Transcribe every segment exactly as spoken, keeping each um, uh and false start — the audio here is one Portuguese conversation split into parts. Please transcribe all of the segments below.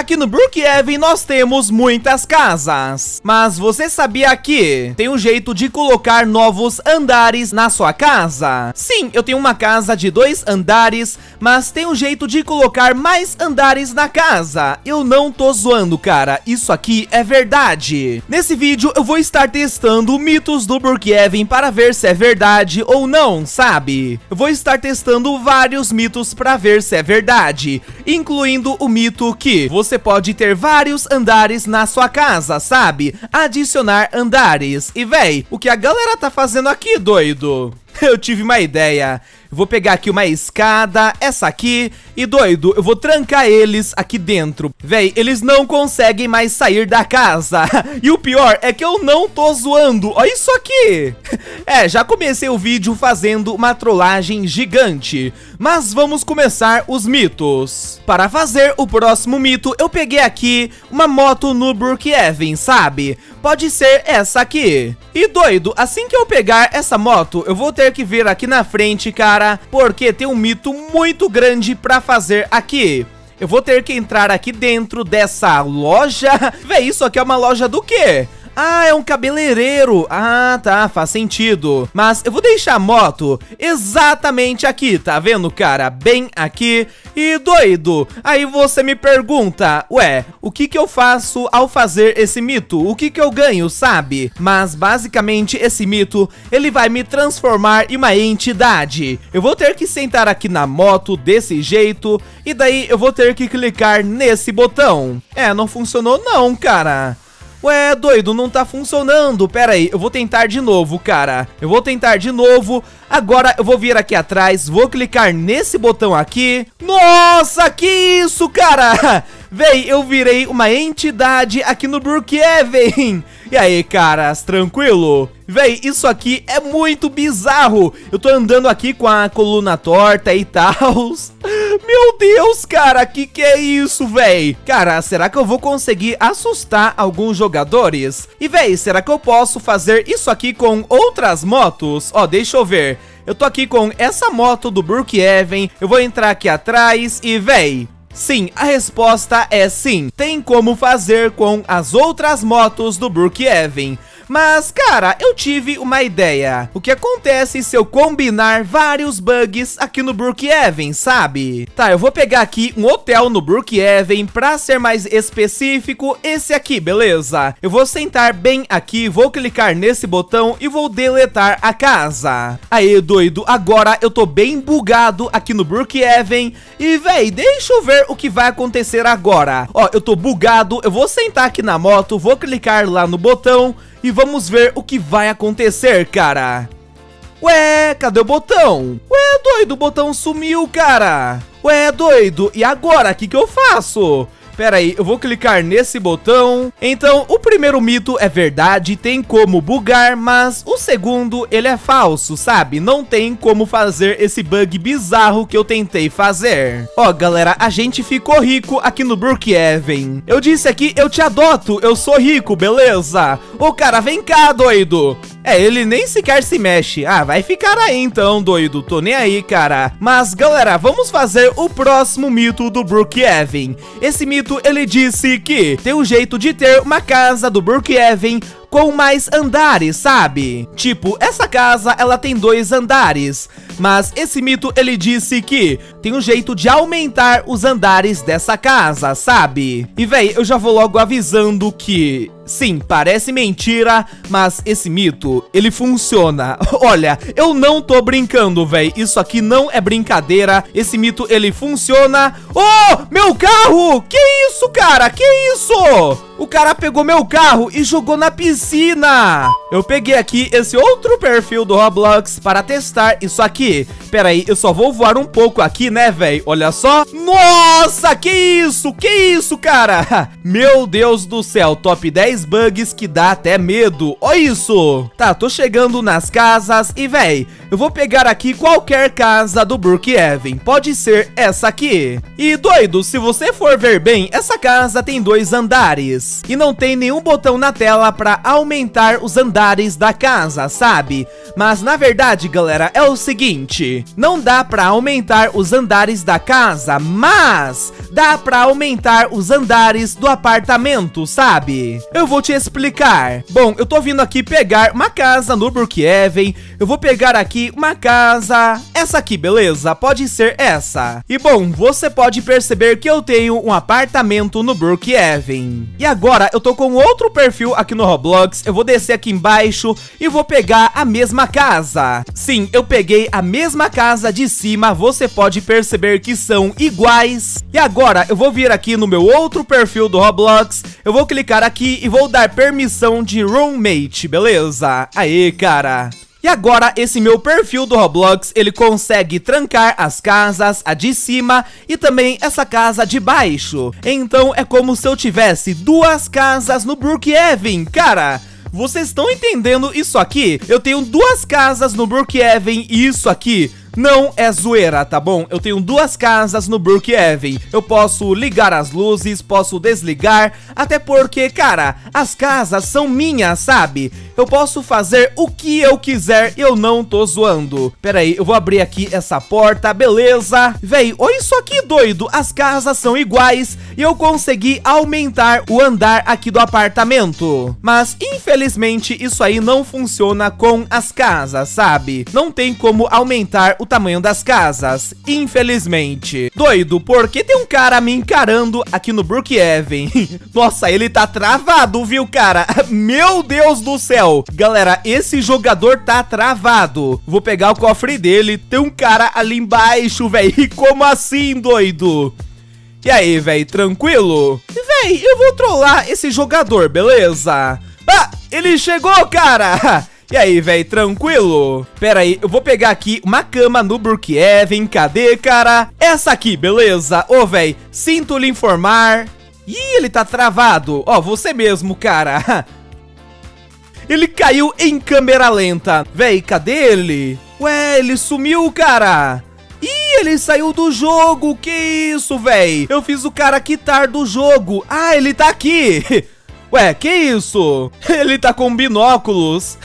Aqui no Brookhaven nós temos muitas casas, mas você sabia que tem um jeito de colocar novos andares na sua casa? Sim, eu tenho uma casa de dois andares, mas tem um jeito de colocar mais andares na casa. Eu não tô zoando, cara, isso aqui é verdade. Nesse vídeo eu vou estar testando mitos do Brookhaven para ver se é verdade ou não, sabe? Eu vou estar testando vários mitos para ver se é verdade, incluindo o mito que você pode ter vários andares na sua casa, sabe? Adicionar andares. E véi, o que a galera tá fazendo aqui, doido? Eu tive uma ideia. Vou pegar aqui uma escada, essa aqui, e doido, eu vou trancar eles aqui dentro. Véi, eles não conseguem mais sair da casa. E o pior é que eu não tô zoando. Olha isso aqui. É, já comecei o vídeo fazendo uma trollagem gigante. Mas vamos começar os mitos. Para fazer o próximo mito, eu peguei aqui uma moto no Brookhaven, sabe? Pode ser essa aqui. E doido, assim que eu pegar essa moto, eu vou ter que vir aqui na frente, cara, porque tem um mito muito grande pra fazer aqui. Eu vou ter que entrar aqui dentro dessa loja. Véi, isso aqui é uma loja do quê? Ah, é um cabeleireiro. Ah, tá, faz sentido. Mas eu vou deixar a moto exatamente aqui, tá vendo, cara? Bem aqui. E doido, aí você me pergunta, ué, o que que eu faço ao fazer esse mito? O que que eu ganho, sabe? Mas basicamente esse mito, ele vai me transformar em uma entidade. Eu vou ter que sentar aqui na moto desse jeito, e daí eu vou ter que clicar nesse botão. É, não funcionou não, cara. Ué, doido, não tá funcionando. Pera aí, eu vou tentar de novo, cara. Eu vou tentar de novo. Agora eu vou vir aqui atrás, vou clicar nesse botão aqui. Nossa, que isso, cara? Véi, eu virei uma entidade aqui no Brookhaven. E aí, caras, tranquilo? Véi, isso aqui é muito bizarro. Eu tô andando aqui com a coluna torta e tal. Meu Deus, cara, que que é isso, véi? Cara, será que eu vou conseguir assustar alguns jogadores? E, véi, será que eu posso fazer isso aqui com outras motos? Ó, deixa eu ver. Eu tô aqui com essa moto do Brookhaven. Eu vou entrar aqui atrás e, véi... Sim, a resposta é sim. Tem como fazer com as outras motos do Brookhaven. Mas, cara, eu tive uma ideia. O que acontece se eu combinar vários bugs aqui no Brookhaven, sabe? Tá, eu vou pegar aqui um hotel no Brookhaven, pra ser mais específico, esse aqui, beleza? Eu vou sentar bem aqui, vou clicar nesse botão e vou deletar a casa. Aê, doido, agora eu tô bem bugado aqui no Brookhaven. E, véi, deixa eu ver o que vai acontecer agora. Ó, eu tô bugado, eu vou sentar aqui na moto, vou clicar lá no botão... E vamos ver o que vai acontecer, cara. Ué, cadê o botão? Ué, doido, o botão sumiu, cara. Ué, doido, e agora? O que que eu faço? Pera aí, eu vou clicar nesse botão. Então, o primeiro mito é verdade, tem como bugar, mas o segundo, ele é falso, sabe? Não tem como fazer esse bug bizarro que eu tentei fazer. Ó, galera, a gente ficou rico aqui no Brookhaven. Eu disse aqui, eu te adoto, eu sou rico, beleza? Ô, cara, vem cá, doido. É, ele nem sequer se mexe. Ah, vai ficar aí então, doido. Tô nem aí, cara. Mas, galera, vamos fazer o próximo mito do Brookhaven. Esse mito, ele disse que tem um jeito de ter uma casa do Brookhaven com mais andares, sabe? Tipo, essa casa, ela tem dois andares. Mas esse mito, ele disse que tem um jeito de aumentar os andares dessa casa, sabe? E, véi, eu já vou logo avisando que... Sim, parece mentira, mas esse mito, ele funciona. Olha, eu não tô brincando, véi. Isso aqui não é brincadeira. Esse mito, ele funciona. Oh, meu carro! Que isso, cara? Que isso? O cara pegou meu carro e jogou na piscina. Eu peguei aqui esse outro perfil do Roblox para testar isso aqui. Pera aí, eu só vou voar um pouco aqui, né, véi? Olha só. Nossa, que isso? Que isso, cara? Meu Deus do céu, top dez bugs que dá até medo. Olha isso. Tá, tô chegando nas casas e, véi, eu vou pegar aqui qualquer casa do Brookhaven. Pode ser essa aqui. E, doido, se você for ver bem, essa Essa casa tem dois andares e não tem nenhum botão na tela para aumentar os andares da casa, sabe? Mas na verdade, galera, é o seguinte, não dá para aumentar os andares da casa, mas dá para aumentar os andares do apartamento, sabe? Eu vou te explicar. Bom, eu tô vindo aqui pegar uma casa no Brookhaven. Eu vou pegar aqui uma casa, essa aqui, beleza? Pode ser essa. E bom, você pode perceber que eu tenho um apartamento no Brookhaven. E agora eu tô com outro perfil aqui no Roblox. Eu vou descer aqui embaixo e vou pegar a mesma casa. Sim, eu peguei a mesma casa de cima. Você pode perceber que são iguais. E agora eu vou vir aqui no meu outro perfil do Roblox. Eu vou clicar aqui e vou dar permissão de roommate, beleza? Aê, cara. E agora esse meu perfil do Roblox, ele consegue trancar as casas, a de cima e também essa casa de baixo. Então é como se eu tivesse duas casas no Brookhaven, cara. Vocês estão entendendo isso aqui? Eu tenho duas casas no Brookhaven e isso aqui não é zoeira, tá bom? Eu tenho duas casas no Brookhaven. Eu posso ligar as luzes, posso desligar, até porque, cara, as casas são minhas, sabe? Eu posso fazer o que eu quiser, eu não tô zoando. Pera aí, eu vou abrir aqui essa porta, beleza? Véi, olha isso aqui, doido. As casas são iguais e eu consegui aumentar o andar aqui do apartamento. Mas, infelizmente, isso aí não funciona com as casas, sabe? Não tem como aumentar o tamanho das casas, infelizmente. Doido, porque tem um cara me encarando aqui no Brookhaven. Nossa, ele tá travado, viu, cara? Meu Deus do céu. Galera, esse jogador tá travado. Vou pegar o cofre dele. Tem um cara ali embaixo, velho. Como assim, doido? E aí, velho, tranquilo? Véi, eu vou trollar esse jogador, beleza? Ah, ele chegou, cara! E aí, velho, tranquilo? Pera aí, eu vou pegar aqui uma cama no Brookhaven. Cadê, cara? Essa aqui, beleza? Ô, velho, sinto lhe informar. Ih, ele tá travado. Ó, você mesmo, cara. Ele caiu em câmera lenta. Véi, cadê ele? Ué, ele sumiu, cara. Ih, ele saiu do jogo. Que isso, véi? Eu fiz o cara quitar do jogo. Ah, ele tá aqui. Ué, que isso? Ele tá com binóculos.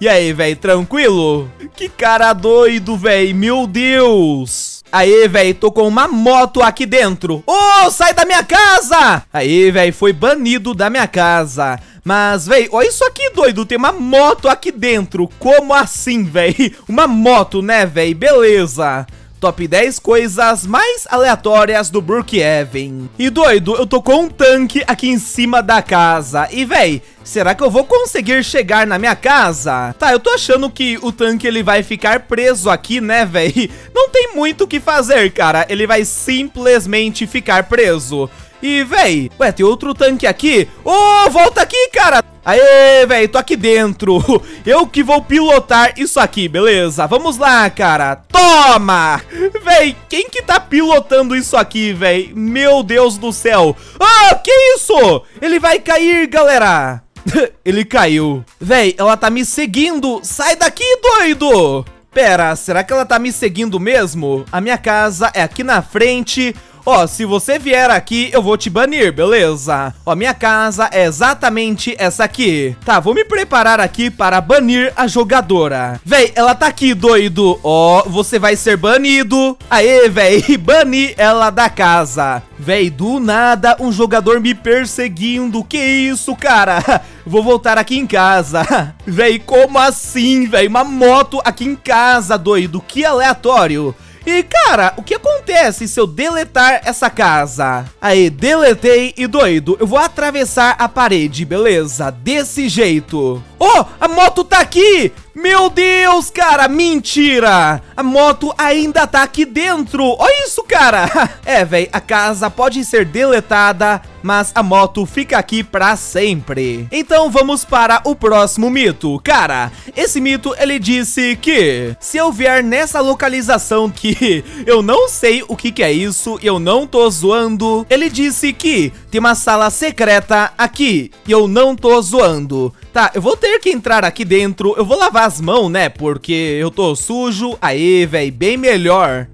E aí, véi, tranquilo? Que cara doido, véi, meu Deus. Aê, véi, tô com uma moto aqui dentro. Ô, sai da minha casa! Aê, véi, foi banido da minha casa. Mas, véi, olha isso aqui, doido, tem uma moto aqui dentro. Como assim, véi? Uma moto, né, véi? Beleza. Top dez coisas mais aleatórias do Brookhaven. E doido, eu tô com um tanque aqui em cima da casa. E véi, será que eu vou conseguir chegar na minha casa? Tá, eu tô achando que o tanque ele vai ficar preso aqui, né, véi? Não tem muito o que fazer, cara. Ele vai simplesmente ficar preso. E véi, ué, tem outro tanque aqui. Ô, volta aqui, cara. Aê, véi, tô aqui dentro. Eu que vou pilotar isso aqui, beleza? Vamos lá, cara. Toma! Véi, quem que tá pilotando isso aqui, véi? Meu Deus do céu. Ah, que isso? Ele vai cair, galera. Ele caiu. Véi, ela tá me seguindo. Sai daqui, doido. Pera, será que ela tá me seguindo mesmo? A minha casa é aqui na frente. Ó, se você vier aqui, eu vou te banir, beleza? Ó, minha casa é exatamente essa aqui. Tá, vou me preparar aqui para banir a jogadora. Véi, ela tá aqui, doido. Ó, você vai ser banido. Aê, véi, bani ela da casa. Véi, do nada, um jogador me perseguindo. Que isso, cara? Vou voltar aqui em casa. Véi, como assim, véi? Uma moto aqui em casa, doido. Que aleatório. E, cara, o que acontece se eu deletar essa casa? Aí, deletei e, doido, eu vou atravessar a parede, beleza? Desse jeito. Oh, a moto tá aqui! Meu Deus, cara, mentira! A moto ainda tá aqui dentro. Olha isso, cara. É, velho, a casa pode ser deletada, mas a moto fica aqui pra sempre. Então vamos para o próximo mito. Cara, esse mito, ele disse que se eu vier nessa localização que eu não sei o que que é isso, eu não tô zoando. Ele disse que tem uma sala secreta aqui e eu não tô zoando. Tá, eu vou ter que entrar aqui dentro. Eu vou lavar as mãos, né, porque eu tô sujo. Aê, velho, bem melhor.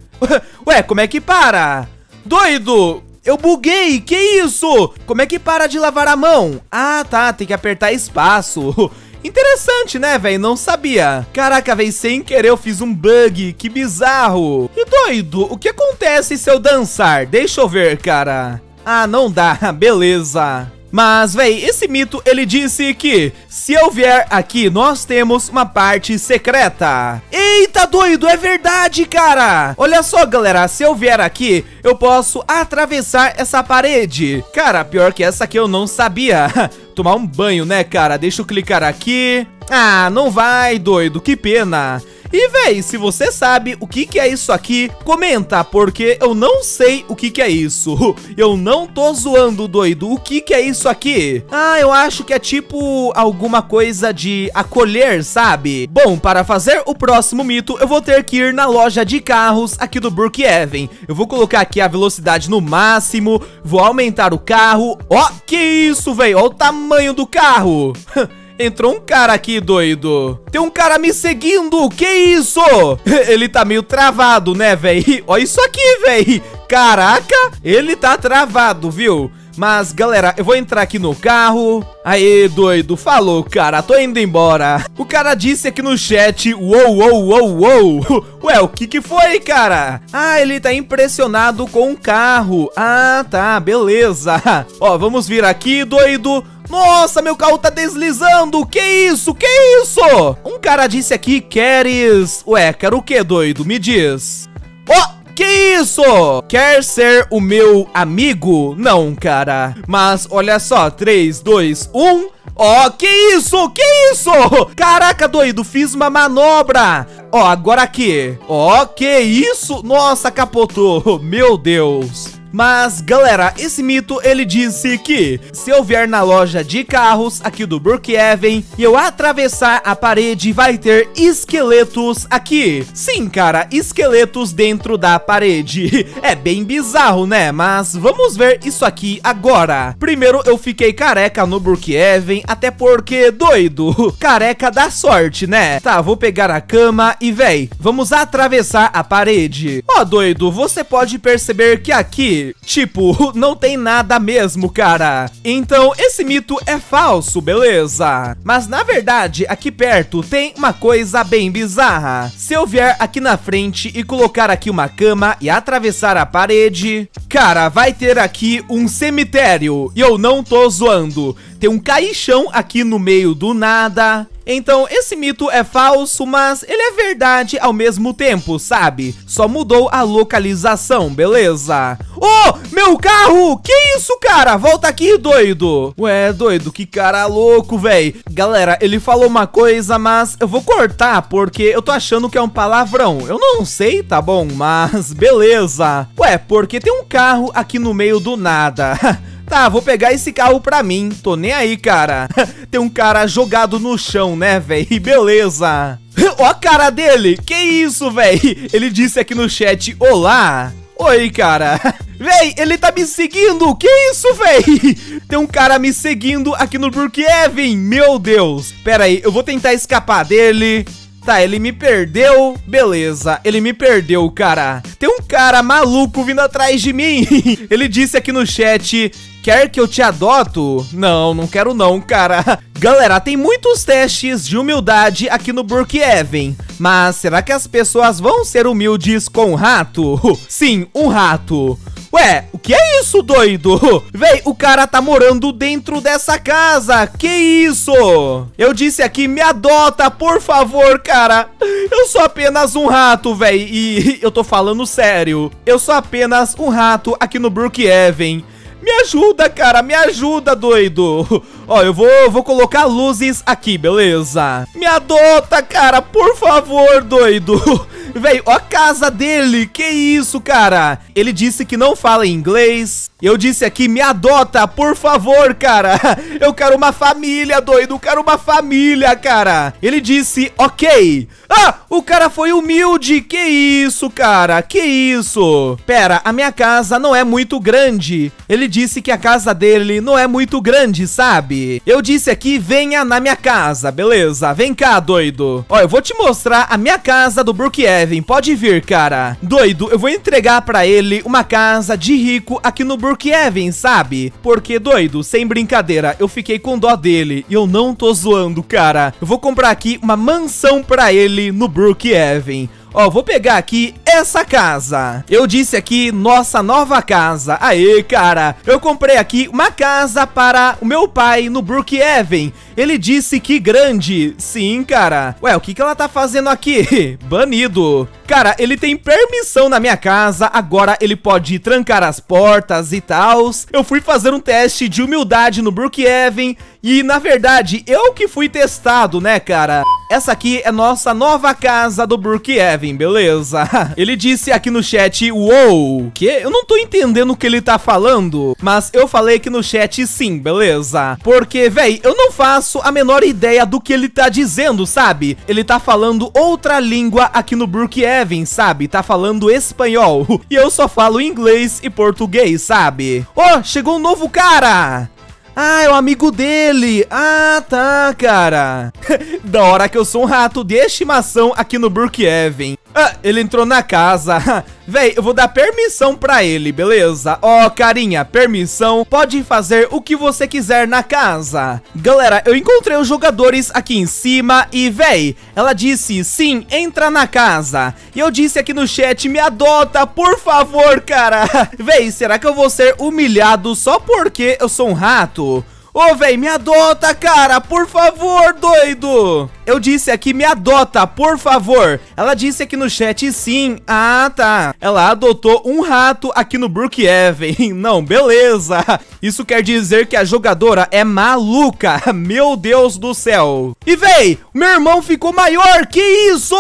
Ué, como é que para? Doido! Eu buguei, que isso? Como é que para de lavar a mão? Ah, tá, tem que apertar espaço. Interessante, né, velho? Não sabia. Caraca, velho, sem querer eu fiz um bug. Que bizarro. Que doido. O que acontece se eu dançar? Deixa eu ver, cara. Ah, não dá. Beleza. Mas, véi, esse mito, ele disse que se eu vier aqui, nós temos uma parte secreta. Eita, doido, é verdade, cara. Olha só, galera, se eu vier aqui, eu posso atravessar essa parede. Cara, pior que essa aqui eu não sabia. Tomar um banho, né, cara? Deixa eu clicar aqui. Ah, não vai, doido, que pena. E, véi, se você sabe o que que é isso aqui, comenta, porque eu não sei o que que é isso. Eu não tô zoando, doido. O que que é isso aqui? Ah, eu acho que é tipo alguma coisa de acolher, sabe? Bom, para fazer o próximo mito, eu vou ter que ir na loja de carros aqui do Brookhaven. Eu vou colocar aqui a velocidade no máximo, vou aumentar o carro. Ó, oh, que isso, véi, olha o tamanho do carro. Entrou um cara aqui, doido. Tem um cara me seguindo, que isso? Ele tá meio travado, né, véi? Olha isso aqui, véi. Caraca, ele tá travado, viu? Mas, galera, eu vou entrar aqui no carro. Aê, doido, falou, cara, tô indo embora. O cara disse aqui no chat, uou, uou, uou, uou. Ué, o que que foi, cara? Ah, ele tá impressionado com o carro. Ah, tá, beleza. Ó, vamos vir aqui, doido. Nossa, meu carro tá deslizando. Que isso? Que isso? Um cara disse aqui, queres... Ué, quero o que, doido? Me diz. Ó! Oh! Que isso? Quer ser o meu amigo? Não, cara. Mas olha só, três, dois, um. Ó, que isso? Que isso? Caraca, doido, fiz uma manobra. Ó, agora aqui. Ó, que isso? Nossa, capotou. Meu Deus. Mas, galera, esse mito, ele disse que se eu vier na loja de carros aqui do Brookhaven e eu atravessar a parede, vai ter esqueletos aqui. Sim, cara, esqueletos dentro da parede. É bem bizarro, né? Mas vamos ver isso aqui agora. Primeiro, eu fiquei careca no Brookhaven, até porque, doido, careca dá sorte, né? Tá, vou pegar a cama e, véi, vamos atravessar a parede. Ó, doido, você pode perceber que aqui tipo, não tem nada mesmo, cara. Então, esse mito é falso, beleza? Mas, na verdade, aqui perto tem uma coisa bem bizarra. Se eu vier aqui na frente e colocar aqui uma cama e atravessar a parede, cara, vai ter aqui um cemitério. E eu não tô zoando. Tem um caixão aqui no meio do nada. Então, esse mito é falso, mas ele é verdade ao mesmo tempo, sabe? Só mudou a localização, beleza? Oh, meu carro! Que isso, cara? Volta aqui, doido! Ué, doido, que cara louco, véi! Galera, ele falou uma coisa, mas eu vou cortar, porque eu tô achando que é um palavrão. Eu não sei, tá bom? Mas beleza. Ué, porque tem um carro aqui no meio do nada. Tá, vou pegar esse carro pra mim. Tô nem aí, cara. Tem um cara jogado no chão, né, velho? Beleza. Ó a cara dele. Que isso, velho? Ele disse aqui no chat, olá. Oi, cara. Véi, ele tá me seguindo. Que isso, véi? Tem um cara me seguindo aqui no Brookhaven. Meu Deus. Pera aí, eu vou tentar escapar dele. Tá, ele me perdeu. Beleza, ele me perdeu, cara. Tem um cara maluco vindo atrás de mim. Ele disse aqui no chat... Quer que eu te adoto? Não, não quero não, cara. Galera, tem muitos testes de humildade aqui no Brookhaven. Mas será que as pessoas vão ser humildes com um rato? Sim, um rato. Ué, o que é isso, doido? Véi, o cara tá morando dentro dessa casa. Que isso? Eu disse aqui, me adota, por favor, cara. Eu sou apenas um rato, véi. E eu tô falando sério. Eu sou apenas um rato aqui no Brookhaven. Me ajuda, cara, me ajuda, doido. Ó, eu vou, vou colocar luzes aqui, beleza? Me adota, cara, por favor, doido. Véi, ó a casa dele, que isso, cara? Ele disse que não fala inglês. Eu disse aqui, me adota, por favor, cara. Eu quero uma família, doido, eu quero uma família, cara. Ele disse, ok. Ah, o cara foi humilde, que isso, cara, que isso? Pera, a minha casa não é muito grande. Ele disse que a casa dele não é muito grande, sabe? Eu disse aqui, venha na minha casa, beleza? Vem cá, doido. Ó, eu vou te mostrar a minha casa do Brookhaven. Pode vir, cara. Doido, eu vou entregar pra ele uma casa de rico aqui no Brookhaven, sabe? Porque, doido, sem brincadeira, eu fiquei com dó dele. E eu não tô zoando, cara. Eu vou comprar aqui uma mansão pra ele no Brookhaven. Ó, vou pegar aqui essa casa. Eu disse aqui, nossa nova casa. Aê, cara. Eu comprei aqui uma casa para o meu pai no Brookhaven. Ele disse que grande. Sim, cara. Ué, o que que ela tá fazendo aqui? Banido. Cara, ele tem permissão na minha casa. Agora ele pode trancar as portas e tals. Eu fui fazer um teste de humildade no Brookhaven. E, na verdade, eu que fui testado, né, cara? Essa aqui é nossa nova casa do Brookhaven, beleza? Ele disse aqui no chat, uou, que? Eu não tô entendendo o que ele tá falando, mas eu falei aqui no chat sim, beleza? Porque, véi, eu não faço a menor ideia do que ele tá dizendo, sabe? Ele tá falando outra língua aqui no Brookhaven, sabe? Tá falando espanhol, e eu só falo inglês e português, sabe? Oh, chegou um novo cara! Ah, é o amigo dele. Ah, tá, cara. Da hora que eu sou um rato de estimação aqui no Brookhaven. Ah, ele entrou na casa. Véi, eu vou dar permissão pra ele, beleza? Ó, oh, carinha, permissão. Pode fazer o que você quiser na casa. Galera, eu encontrei os jogadores aqui em cima e, véi, ela disse, sim, entra na casa. E eu disse aqui no chat, me adota, por favor, cara. Véi, será que eu vou ser humilhado só porque eu sou um rato? Ô, véi, me adota, cara, por favor, doido. Eu disse aqui, me adota, por favor. Ela disse aqui no chat, sim. Ah, tá. Ela adotou um rato aqui no Brookhaven. Não, beleza. Isso quer dizer que a jogadora é maluca. Meu Deus do céu. E, véi, meu irmão ficou maior. Que isso?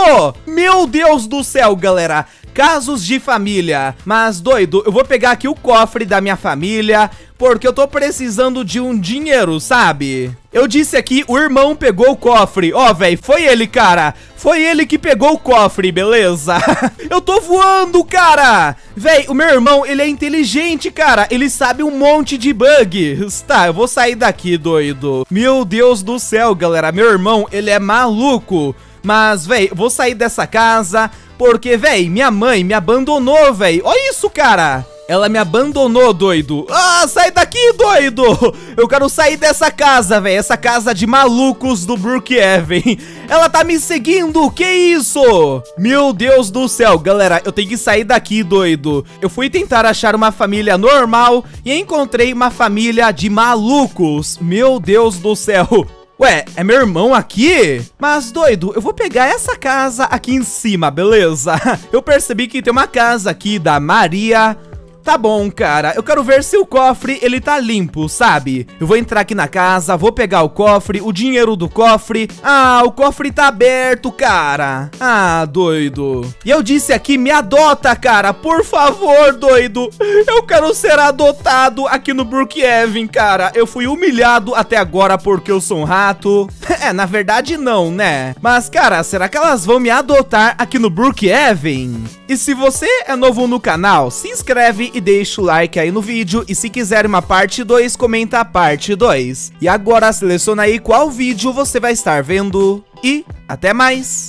Meu Deus do céu, galera. Casos de família. Mas, doido, eu vou pegar aqui o cofre da minha família, porque eu tô precisando de um dinheiro, sabe? Eu disse aqui, o irmão pegou o cofre. Ó, velho, foi ele, cara. Foi ele que pegou o cofre, beleza? Eu tô voando, cara. Véi, o meu irmão, ele é inteligente, cara. Ele sabe um monte de bugs. Tá, eu vou sair daqui, doido. Meu Deus do céu, galera. Meu irmão, ele é maluco. Mas, véi, vou sair dessa casa, porque, véi, minha mãe me abandonou, véi. Olha isso, cara. Ela me abandonou, doido. Ah, sai daqui, doido. Eu quero sair dessa casa, velho. Essa casa de malucos do Brookhaven. Ela tá me seguindo. Que isso? Meu Deus do céu, galera. Eu tenho que sair daqui, doido. Eu fui tentar achar uma família normal e encontrei uma família de malucos. Meu Deus do céu. Ué, é meu irmão aqui? Mas, doido, eu vou pegar essa casa aqui em cima, beleza? Eu percebi que tem uma casa aqui da Maria... Tá bom, cara, eu quero ver se o cofre, ele tá limpo, sabe? Eu vou entrar aqui na casa, vou pegar o cofre, o dinheiro do cofre. Ah, o cofre tá aberto, cara. Ah, doido. E eu disse aqui, me adota, cara, por favor, doido. Eu quero ser adotado aqui no Brookhaven, cara. Eu fui humilhado até agora porque eu sou um rato. É, na verdade não, né? Mas, cara, será que elas vão me adotar aqui no Brookhaven? E se você é novo no canal, se inscreve e deixa o like aí no vídeo. E se quiser uma parte dois, comenta a parte dois. E agora seleciona aí qual vídeo você vai estar vendo. E até mais!